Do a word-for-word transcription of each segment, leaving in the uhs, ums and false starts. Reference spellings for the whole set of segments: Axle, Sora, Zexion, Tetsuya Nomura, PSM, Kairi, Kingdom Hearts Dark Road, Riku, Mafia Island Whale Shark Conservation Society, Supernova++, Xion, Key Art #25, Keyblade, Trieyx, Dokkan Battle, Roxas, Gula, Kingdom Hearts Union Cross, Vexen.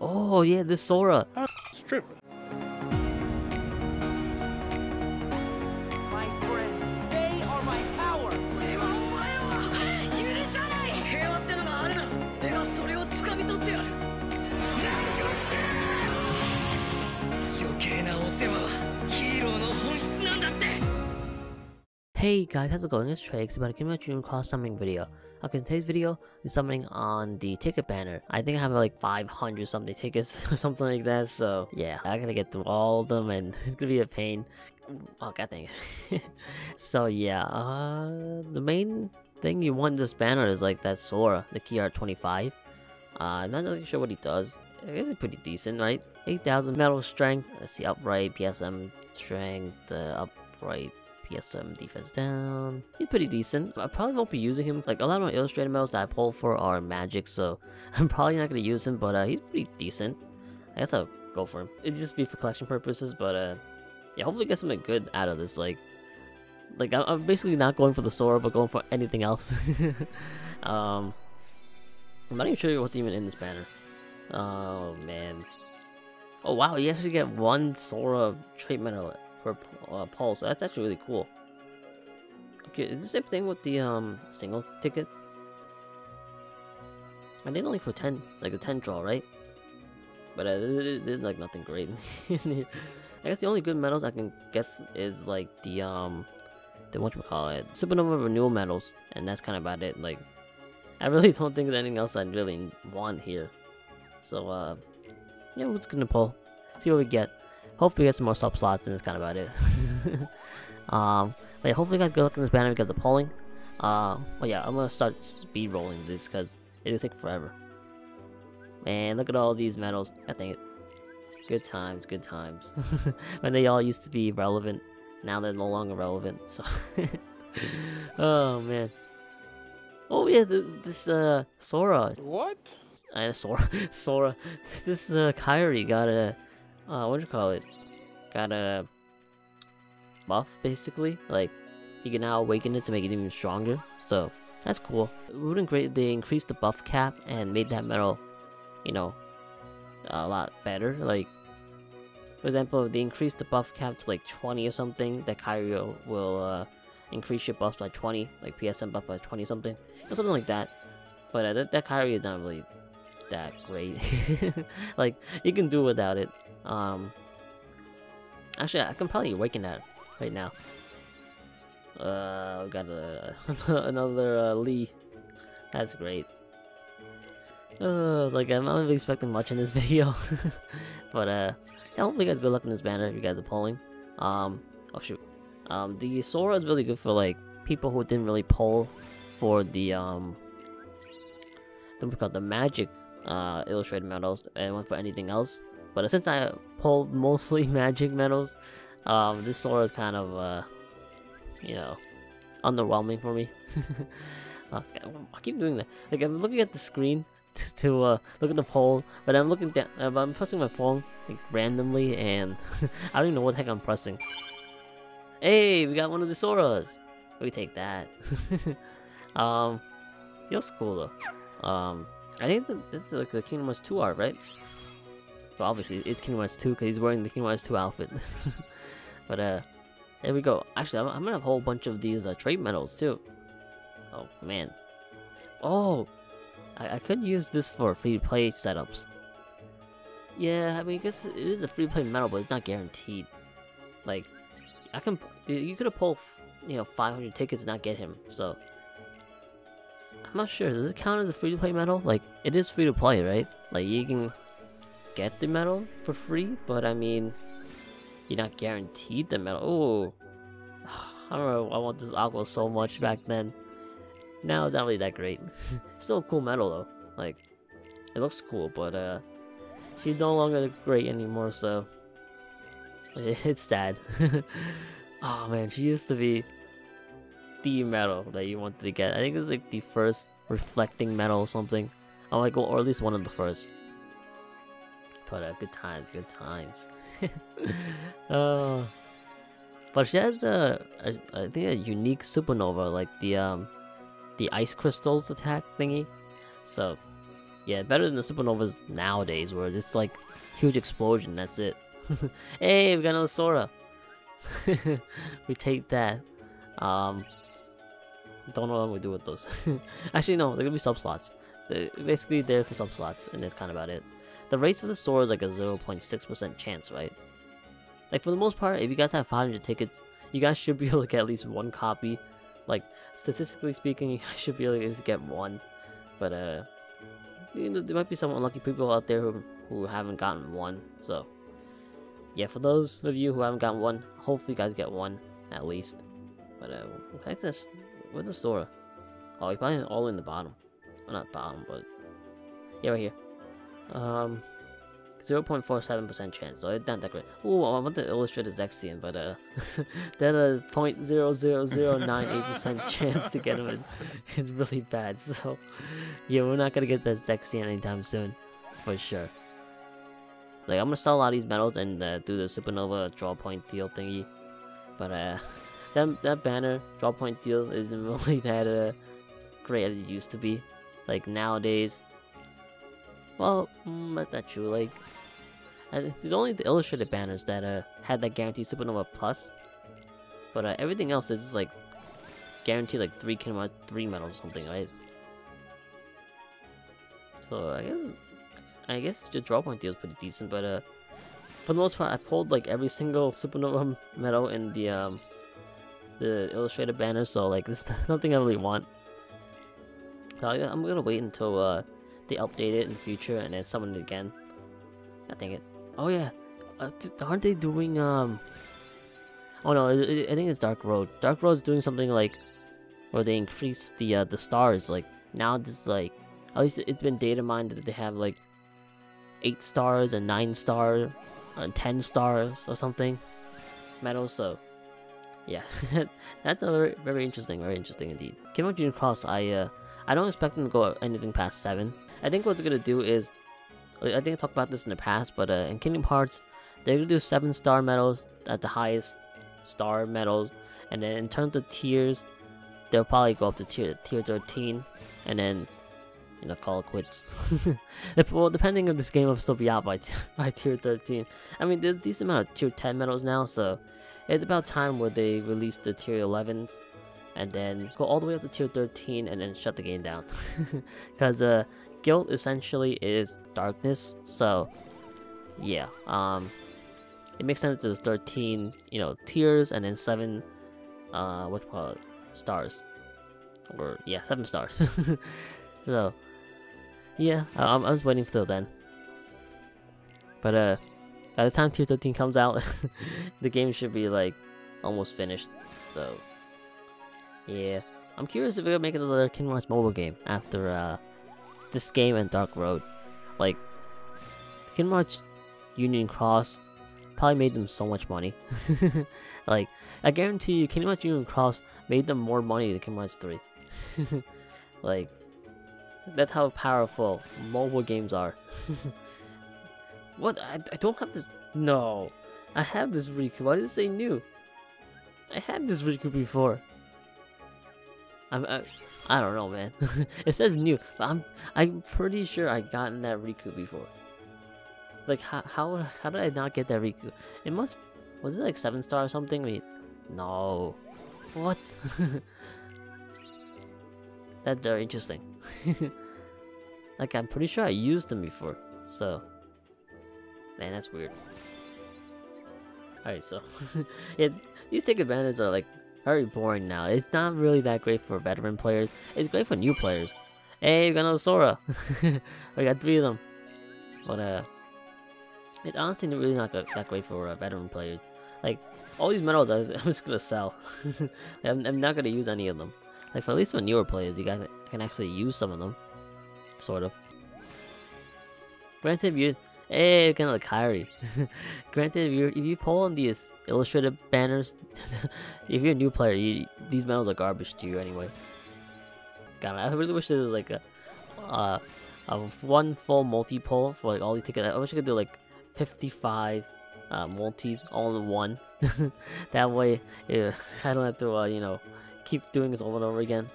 Oh yeah, this Sora. Uh, strip. My friends, they are my power. Hey guys, how's it going? It's Trieyx about a Kingdom Hearts Union Cross summoning video. Okay, in today's video is summoning on the ticket banner. I think I have like five hundred something tickets or something like that, so yeah, I gotta get through all of them and it's gonna be a pain. Oh god dang it. So yeah, uh, the main thing you want in this banner is like that Sora, the Key Art twenty-five. Uh, I'm not really sure what he does. I guess it's pretty decent, right? eight thousand metal strength, let's see, upright, P S M strength, uh, upright. P S M defense down. He's pretty decent. I probably won't be using him. Like a lot of my illustrated medals that I pull for are magic, so I'm probably not gonna use him, but uh, he's pretty decent. I guess I'll go for him. It'd just be for collection purposes, but uh, yeah, hopefully get something good out of this. Like, like I'm basically not going for the Sora, but going for anything else. um, I'm not even sure what's even in this banner. Oh man. Oh wow, you actually get one Sora trait medal per uh, pulse. That's actually really cool. Okay, is this the same thing with the um single tickets? I think only for ten, like a ten draw, right? But uh, there's like nothing great. I guess the only good medals I can get is like the um the whatchamacallit Supernova renewal medals, and that's kind of about it. Like, I really don't think there's anything else I really want here. So uh, yeah, we're just gonna pull, see what we get. Hopefully we get some more sub slots, and that's kind of about it. um, but yeah, hopefully you guys good luck in this banner. We got the polling. Uh, well, yeah, I'm gonna start speed rolling this because it'll take forever. Man, look at all these medals. I think it. Good times, good times. When they all used to be relevant, now they're no longer relevant. So, oh man. Oh yeah, th this uh Sora. What? I uh, Sora, Sora. This uh Kairi got a. Uh, what do you call it? Got a buff, basically. Like, you can now awaken it to make it even stronger. So, that's cool. It would be great if they increased the buff cap and made that metal, you know, a lot better. Like, for example, if they increased the buff cap to like twenty or something, that Kyrio will uh, increase your buffs by twenty, like P S M buff by twenty or something. Or something like that. But uh, that, that Kyrio is not really that great. Like, you can do without it. Um, actually, I can probably awaken that right now. Uh, I've got a, another uh, Lee. That's great. Uh, like, I'm not really expecting much in this video. But, uh, yeah, hopefully you guys good luck in this banner if you guys are polling. Um, oh shoot. Um, the Sora is really good for, like, people who didn't really poll for the, um, the, the magic, uh, illustrated medals and went for anything else. But since I pulled mostly magic medals, um, this Sora is kind of, uh, you know, underwhelming for me. uh, I keep doing that. Like, I'm looking at the screen to, to uh, look at the poll, but I'm looking down, uh, I'm pressing my phone like randomly, and I don't even know what the heck I'm pressing. Hey, we got one of the Soras. We take that. um, it was cool though. Um, I think the, this is like the Kingdom Hearts two art, right? Well, obviously, it's Kingdom Hearts two because he's wearing the Kingdom Hearts two outfit. But, uh, there we go. Actually, I'm, I'm gonna have a whole bunch of these uh, trait medals too. Oh, man. Oh! I, I could use this for free play setups. Yeah, I mean, I guess it is a free play medal, but it's not guaranteed. Like, I can. You could have pulled, you know, five hundred tickets and not get him, so. I'm not sure. Does it count as a free to play medal? Like, it is free to play, right? Like, you can get the medal for free, but I mean, you're not guaranteed the medal. Oh, I remember I want this Aqua so much back then. Now it's not really that great. Still a cool medal though. Like, it looks cool, but uh, she's no longer great anymore. So it's sad. Oh man, she used to be the medal that you wanted to get. I think it's like the first reflecting medal or something. I like, well, or at least one of the first. But uh, good times, good times. uh, but she has a, a, I think a unique supernova, like the um, the ice crystals attack thingy. So Yeah, better than the Supernovas nowadays, where it's like huge explosion, that's it. Hey, we got another Sora. We take that. Um, don't know what we do with those. Actually, no, they're gonna be sub-slots. They're basically there for sub-slots, and that's kind of about it. The rates for the store is like a zero point six percent chance, right? Like, for the most part, if you guys have five hundred tickets, you guys should be able to get at least one copy. Like, statistically speaking, you guys should be able to get one. But, uh, you know, there might be some unlucky people out there who, who haven't gotten one. So, yeah, for those of you who haven't gotten one, hopefully you guys get one, at least. But, uh, where's this? Where's the Sora? Oh, he's probably all in the bottom. Well, not bottom, but... yeah, right here. Um, zero point four seven percent chance, so it's not that great. Ooh, I want to illustrate a Zexion, but uh, then a zero point zero zero zero nine eight percent chance to get him in. It's really bad, so yeah, we're not gonna get that Zexion anytime soon, for sure. Like, I'm gonna sell a lot of these medals and uh, do the Supernova draw point deal thingy, but uh, that, that banner, draw point deal, isn't really that uh, great as it used to be. Like, nowadays, well, mm, that's not true. Like, I, there's only the illustrated banners that uh, had that guaranteed Supernova Plus, but uh, everything else is just, like, guaranteed like three Kingdom Hearts three medals or something, right? So I guess I guess the draw point deal is pretty decent, but uh, for the most part, I pulled like every single Supernova medal in the um the illustrated banner, so like this is nothing I really want. So I, I'm gonna wait until uh. they update it in the future and then summon it again. I think it. Oh yeah, uh, th aren't they doing um? Oh no, it, it, I think it's Dark Road. Dark Road's doing something like, where they increase the uh, the stars. Like now, it's like at least it's been data mined that they have like eight stars and nine stars and ten stars or something. Medals. So yeah, that's a very very interesting, very interesting indeed. Kingdom Hearts Union Cross, I uh, I don't expect them to go anything past seven. I think what they're gonna do is, I think I talked about this in the past, but uh, in Kingdom Hearts, they're gonna do seven star medals at the highest star medals, and then in terms of tiers, they'll probably go up to tier tier thirteen, and then you know call it quits. Well, depending on this game, I'll still be out by by tier thirteen. I mean, there's a decent amount of tier ten medals now, so it's about time where they release the tier elevens. And then go all the way up to tier thirteen and then shut the game down. Because uh, guilt essentially is darkness, so yeah. Um, it makes sense that there's thirteen, you know, tiers and then seven, uh, what do you call it? Stars. Or, yeah, seven stars. So, yeah, I I'm, I'm just waiting till then. But uh, by the time tier thirteen comes out, the game should be like almost finished, so. Yeah, I'm curious if we're gonna make another Kingdom Hearts mobile game after uh, this game and Dark Road. Like, Kingdom Hearts Union Cross probably made them so much money. Like, I guarantee you, Kingdom Hearts Union Cross made them more money than Kingdom Hearts three. Like, that's how powerful mobile games are. What? I, I don't have this. No, I have this Riku. Why did it say new? I had this Riku before. I'm, I, I don't know, man. It says new, but I'm I'm pretty sure I gotten that Riku before. Like, how how how did I not get that Riku? It must was it like seven star or something? Wait, no, what? That's very interesting. Like, I'm pretty sure I used them before. So, man, that's weird. All right, so yeah, these take advantage are like. Very boring now. It's not really that great for veteran players. It's great for new players. Hey, we got another Sora. We got three of them. But uh, it's honestly really not that great for uh, veteran players. Like, all these medals, I'm just gonna sell. I'm, I'm not gonna use any of them. Like, for at least for newer players, you guys can actually use some of them, sort of. Granted, if you hey, we got another Kairi. Granted, if you if you pull on these illustrated banners, if you're a new player, you, these medals are garbage to you anyway. God, I really wish there was like a, uh, a one full multi pull for like all these tickets. I wish I could do like fifty-five uh, multis all in one. That way, yeah, I don't have to uh, you know keep doing this over and over again.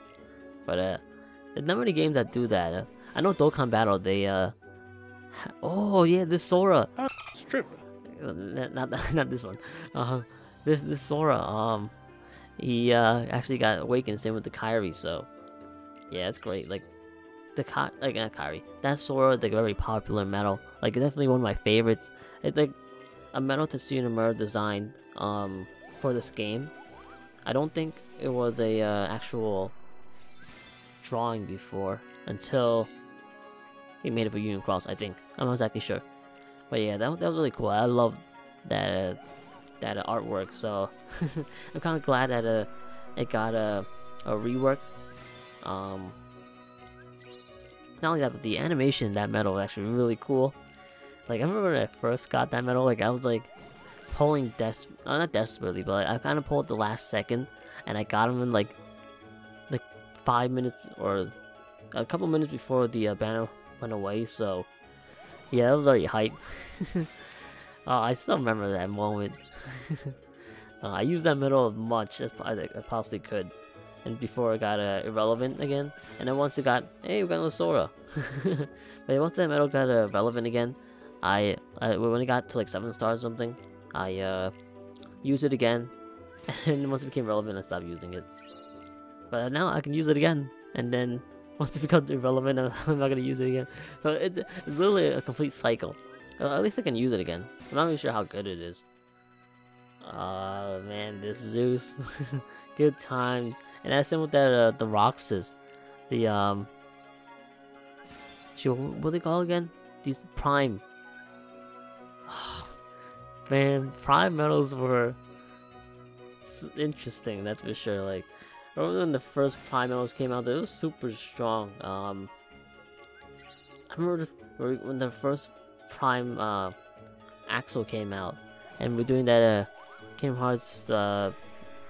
But uh, there's not many games that do that. Uh, I know Dokkan Battle, they, uh... Oh, yeah, this Sora! Uh, strip! Not, not, not this one. Uh, this, this Sora, um... He, uh, actually got awakened, same with the Kairi, so... Yeah, it's great, like... The Ka- like, not Kairi. That Sora, the very popular metal. Like, definitely one of my favorites. It's, like, a metal Tetsuya Nomura design, um, for this game. I don't think it was a, uh, actual... drawing before, until... he made it for Union Cross, I think. I'm not exactly sure. But yeah, that, that was really cool. I love that, uh, that uh, artwork, so... I'm kind of glad that, uh, it got a, a rework. Um... Not only that, but the animation in that metal was actually really cool. Like, I remember when I first got that metal, like, I was, like, pulling des- uh, not desperately, but like, I kind of pulled the last second, and I got him in, like, like, five minutes, or a couple minutes before the uh, banner went away, so, yeah, that was already hype. Oh, I still remember that moment. uh, I used that metal as much as I, I possibly could. And before it got uh, irrelevant again, and then once it got, hey, we got another Sora. But once that metal got uh, relevant again, I, I when it got to like seven stars or something, I uh, used it again, and once it became relevant, I stopped using it. But now I can use it again, and then once it becomes irrelevant, I'm not gonna use it again. So it's, it's literally a complete cycle. Uh, at least I can use it again. I'm not really sure how good it is. Oh uh, man, this Zeus, good times. And that's same with that, uh, the Roxas, the, um, shoot, what do they call again? These Prime. Oh, man, Prime medals were interesting, that's for sure. Like, I remember when the first Prime medals came out, they were super strong. Um, I remember just when the first Prime, uh, Axle came out, and we're doing that, uh, Kingdom Hearts, uh,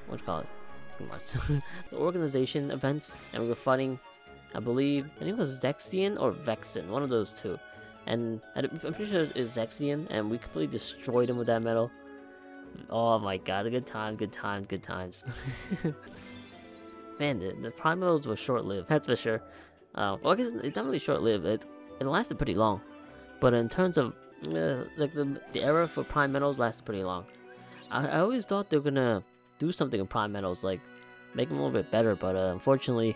what you call it? The organization events, and we were fighting, I believe, I think it was Zexion or Vexen, one of those two. And I'm pretty sure it's Zexion, and we completely destroyed him with that metal. Oh my god, a good time, good time, good times. Man, the, the Prime medals were short-lived, that's for sure. Uh, well, I guess it's not really short-lived, it, it lasted pretty long. But in terms of, uh, like, the, the era for Prime medals lasted pretty long. I, I always thought they were gonna do something in Prime medals, like, make them a little bit better, but uh, unfortunately,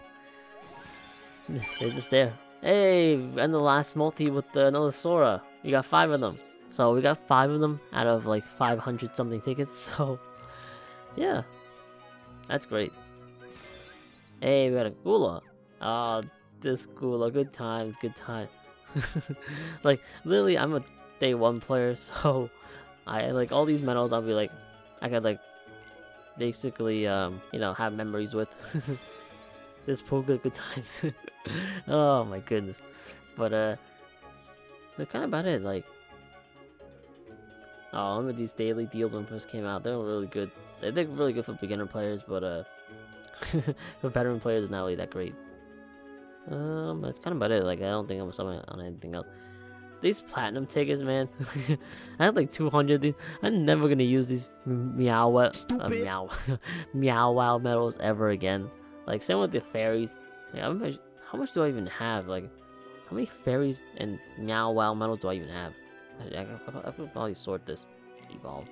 they're just there. Hey, and the last multi with uh, another Sora. We got five of them. So we got five of them out of like five hundred something tickets, so yeah, that's great. Hey, we got a Gula. Ah, uh, this Gula, good times, good time. Like, literally, I'm a day one player, so I like all these medals, I'll be like, I got like, basically, um, you know, have memories with. This poor good, good times. Oh my goodness. But, uh, that's kind of about it, like. Oh, I remember these daily deals when first came out. They were really good. They, they're really good for beginner players, but, uh, for veteran players, it's not really that great. Um, that's kind of about it, like, I don't think I'm selling on anything else. These platinum tickets, man. I had like two hundred. I'm never gonna use these meow uh, meow meow wow medals ever again. Like, same with the fairies. Like, how much, how much do I even have? Like, how many fairies and meow wow medals do I even have? I, I, I, I could probably sort this. Evolve.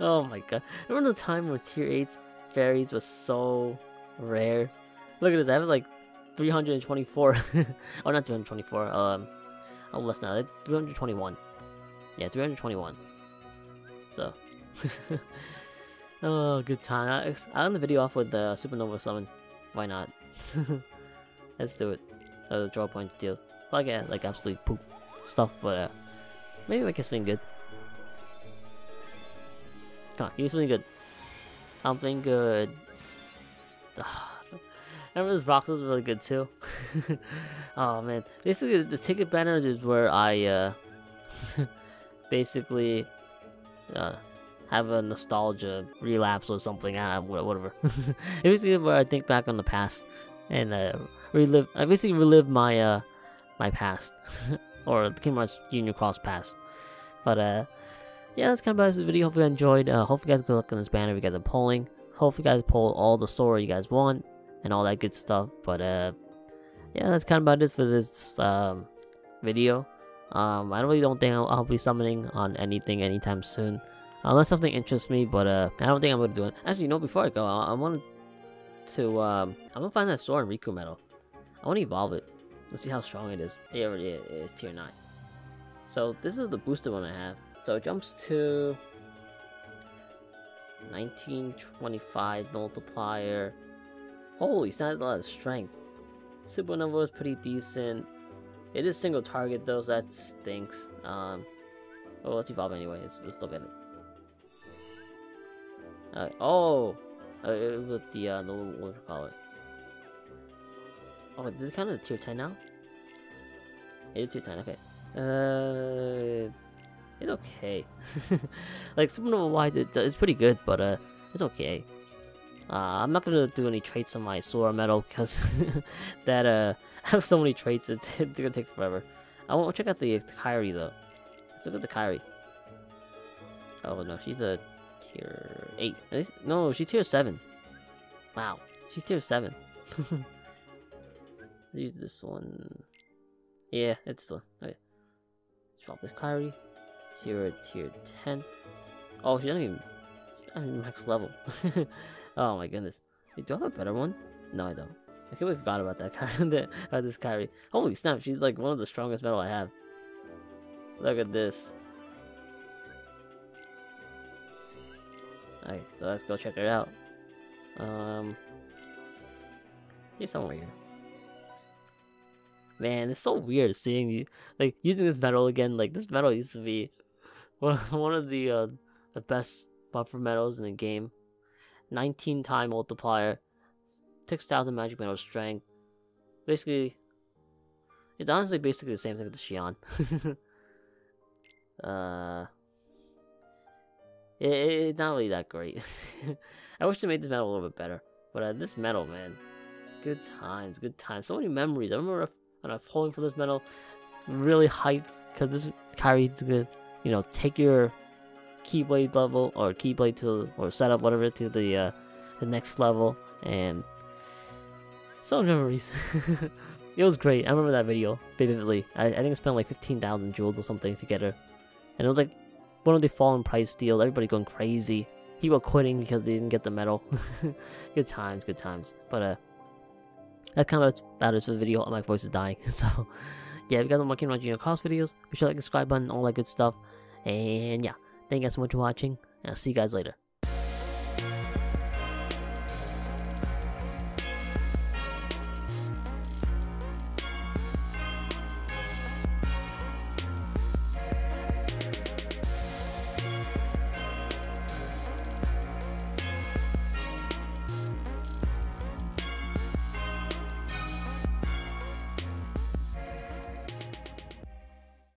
Oh my god! Remember the time where tier eight's fairies was so rare? Look at this. I have like three hundred twenty-four. Oh, not two hundred twenty-four. Um, oh, less now. three hundred twenty-one. Yeah, three hundred twenty-one. So, oh, good time. I'll end the video off with the uh, Supernova Summon. Why not? Let's do it. Uh, draw points deal. Like, uh, like absolute poop stuff, but uh, maybe make it something good. Come on, give me something good. Something good. I remember this Roxas was really good too. Oh man. Basically, the ticket banners is where I uh, basically uh, have a nostalgia relapse or something. I, whatever. It's basically where I think back on the past and uh, relive. I basically relive my uh, my past or Kingdom Hearts Union Cross past. But uh, yeah, that's kind of about this video. Hopefully, you enjoyed. Uh, hopefully, you guys good luck on this banner. We got the polling. Hopefully, you guys poll all the Sora you guys want. and all that good stuff. But uh yeah, that's kind of about it for this um video. um I really don't think I'll, I'll be summoning on anything anytime soon unless something interests me, but uh I don't think I'm gonna do it. Actually, you know, before I go, I, I wanted to um I'm gonna find that sword in Riku Metal. I want to evolve it. Let's see how strong it is. It already is tier nine. So this is the boosted one I have. So it jumps to nineteen twenty-five multiplier. Holy, it's not a lot of strength. Supernova is pretty decent. It is single target though, so that stinks. Um, well, let's evolve anyway. Let's, let's look at it. Uh, oh, uh, with the uh, the what do you call it? Oh, this is kind of tier ten now. It is tier ten. Okay. Uh, it's okay. Like Supernova wise, it, it's pretty good, but uh, it's okay. Uh, I'm not gonna do any traits on my Sora Metal because that uh, I have so many traits. It's, it's gonna take forever. I won't check out the Kairi though. Let's look at the Kairi. Oh no, she's a tier eight. No, she's tier seven. Wow, she's tier seven. Use this one. Yeah, it's this one. Okay. Let's drop this Kairi. Zero tier ten. Oh, she doesn't even, she doesn't even max level. Oh my goodness. Wait, do I have a better one? No, I don't. I can't forgot about that Kairi. About this Kairi. Holy snap, she's like one of the strongest metal I have. Look at this. Alright, so let's go check it out. Um She's somewhere here. Man, it's so weird seeing you like using this metal again. Like this metal used to be one one of the uh, the best buffer metals in the game. nineteen time multiplier, six thousand magic metal strength. Basically, it's honestly basically the same thing with the Xion. uh, it, it's not really that great. I wish they made this metal a little bit better. But uh, this metal, man, good times, good times. So many memories. I remember. And I'm pulling for this medal, really hyped because this Kairi is gonna, you know, take your Keyblade level or Keyblade to or setup whatever to the uh, the next level, and so memories. It was great. I remember that video vividly. I, I think I spent like fifteen thousand jewels or something to get her, and it was like one of the fallen price deals. Everybody going crazy. People quitting because they didn't get the medal. Good times, good times. But uh. That's kind of about it for the video. My voice is dying. So, yeah, if you guys want more Kingdom Hearts Union Cross videos, be sure to like the subscribe button, all that good stuff. And yeah, thank you guys so much for watching, and I'll see you guys later.